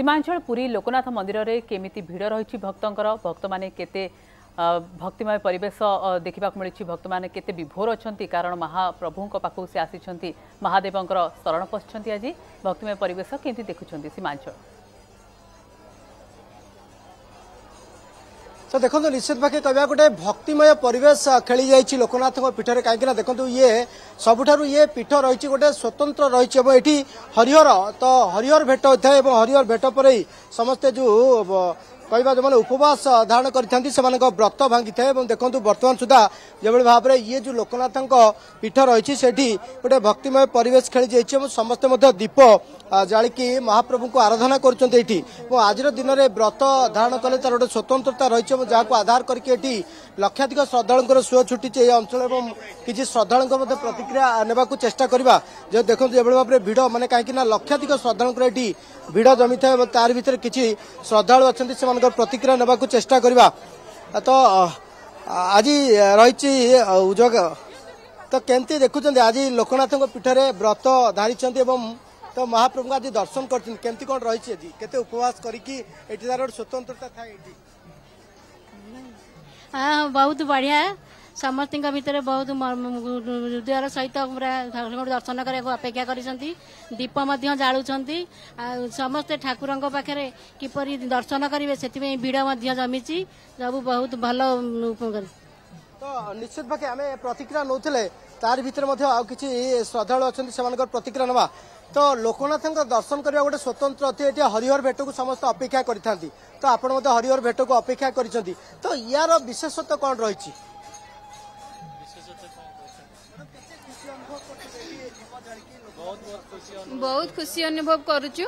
सीमांचल पुरी लोकनाथ मंदिर में केमिति भिड़ रही भक्तर भक्त माने केते भक्तिमय परिवेश देखा मिली भक्त माने केते विभोर अच्छा कारण महाप्रभु पाखु से आसी महादेव शरण पशि आज भक्तिमय परिवेश केमती देखुं सीमांचल तो देखो निश्चित भागे कह गोटे भक्तिमय परेश खेली जाइए लोकनाथ पीठ में कहीं देखो ये सबुठ ये पीठ रही गोटे स्वतंत्र रही ये हरिहर तो हरिहर भेट होता है हरिहर भेट पर ही समस्ते जो कहवा जो उपवास धारण कर व्रत भांगी था देखो बर्तमान सुधा जो भाव में ये जो लोकनाथ पीठ रही से गोटे भक्तिमय परेश खेली जाइए समस्ते दीप जालिकी महाप्रभु को आराधना कर आज दिन में व्रत धारण कले तार गोटे स्वतंत्रता रही जहाँ आधार करके लक्षाधिक श्रद्धालु सुह छुटी यह अंचल किसी श्रद्धालु प्रतिक्रिया ने चेष्टा करवा जो देखो ये भाव में भिड़ मानने कहीं लक्षाधिक श्रद्धालु ये भिड़ जमी था तार भर कि श्रद्धालु अच्छे से प्रतिक्रिया ने चेष्टा करवा तो आज रही तो केमती देखुं आज लोकनाथ पीठ में व्रत धारी तो महाप्रभु आज दर्शन करमती कौन रही आज केते उपवास करी स्वतंत्रता था हाँ बहुत बढ़िया समस्त भितर बहुत हृदय सहित पूरा दर्शन करने अपेक्षा कर दीप जालुंट समस्ते ठाकुर पाखे किपर दर्शन करेंगे से भिड़ जमी सब बहुत भल तो निश्चित भागे आम प्रतिक्रिया नौते तार भर कि श्रद्धालु अच्छे से प्रतिक्रिया ना तो लोकनाथ दर्शन करने गोटे स्वतंत्र अच्छी हरिहर भेट को समस्त अपेक्षा करता तो आपण हरिहर भेट को अपेक्षा कर तो यार विशेषता कौन रही बहुत खुशी अनुभव करुचु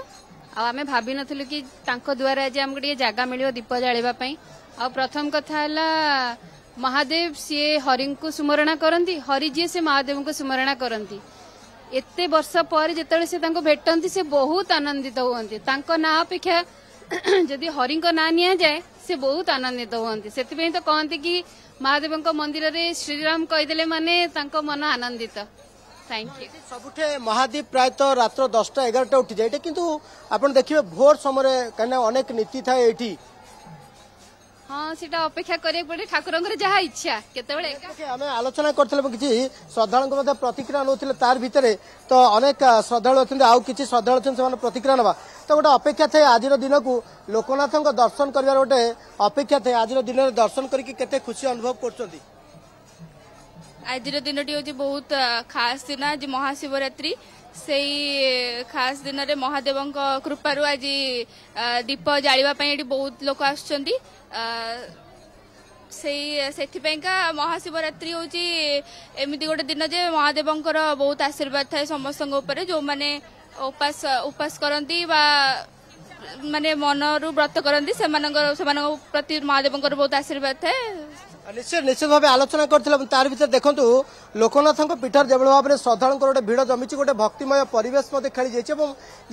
आम भाभी नथिलु कि तांको द्वारा आज आमको टिके जागा मिलियो दीप जाळेबा पई आ प्रथम कथा हैला महादेव सी हरिं को स्मरणा करती हरि जी से महादेव को स्मरणा करती एते वर्ष पर जेतले से तांको भेटंती से बहुत आनंदित होंती तांको ना अपेक्षा जदि हरिं को ना निया जाए से बहुत आनंदित होंती सेति पई तो कहंती कि महादेव को मंदिर रे श्रीराम कहिदेले माने तांको मन आनंदित सबुठे महादीप प्रायतः रात्र 10टा 11टा उठी जाए किंतु आपन देखिए भोर समय कने अनेक नीति था एठी हाँ सीटा अपेक्षा करे पड़े ठाकुर जहाँ इच्छा केतबेले आमे आलोचना करथले कि श्रद्धालु प्रतिक्रिया नौते तार भितर तो अनेक श्रद्धालु अच्छे आउ कि श्रद्धालु से प्रतिक्रिया ना तो गोटे अपेक्षा थे आज दिन को लोकनाथ दर्शन कर गोटे अपेक्षा थे आज दिन में दर्शन करके खुशी अनुभव कर आज दिन हूँ बहुत खास दिन आज महाशिवरात्रि से खास दिन में महादेव कृपार आज दीप जालिबापी बहुत लोक आसपाईका महाशिवरात्रि हूँ एमती गोटे दिन जे महादेव बहुत आशीर्वाद थाए समस्त जो मैंने उपास उपास करती माने मन रु व्रत करती प्रति महादेव बहुत आशीर्वाद थाए निश्चित निश्चित भाव आलोचना कर तार भर देखूँ लोकनाथ पीठ जो भाव में श्रद्धालु गोटे भिड़ जमी गोटे भक्तिमय परेश खेली जाइए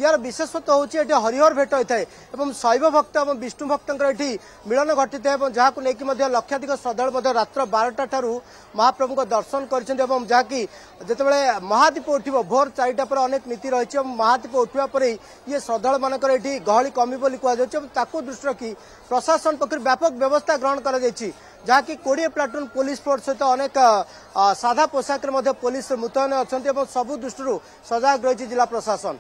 यार विशेषत्व हूँ हरिहर भेट होता है शैव भक्त और विष्णु भक्त ये मिलन घटी है जहाँ को लेकिन लक्षाधिक श्रद्धालु रात्र 12टा ठारू महाप्रभु को दर्शन कर जहाँकि जितेबाला महादीप उठ भोर 4टा पर अनेक नीति रही महादीप उठा पर ही ये श्रद्धालु मान गहली कमी कहु दृष्टि रखी प्रशासन पक्ष व्यापक व्यवस्था ग्रहण कर जहाँकि 20 प्लाटून पुलिस फोर्स सहित अनेक साधा पोशाक पुलिस मुतयन अच्छा सबू दृष्टि सजग रही जिला प्रशासन।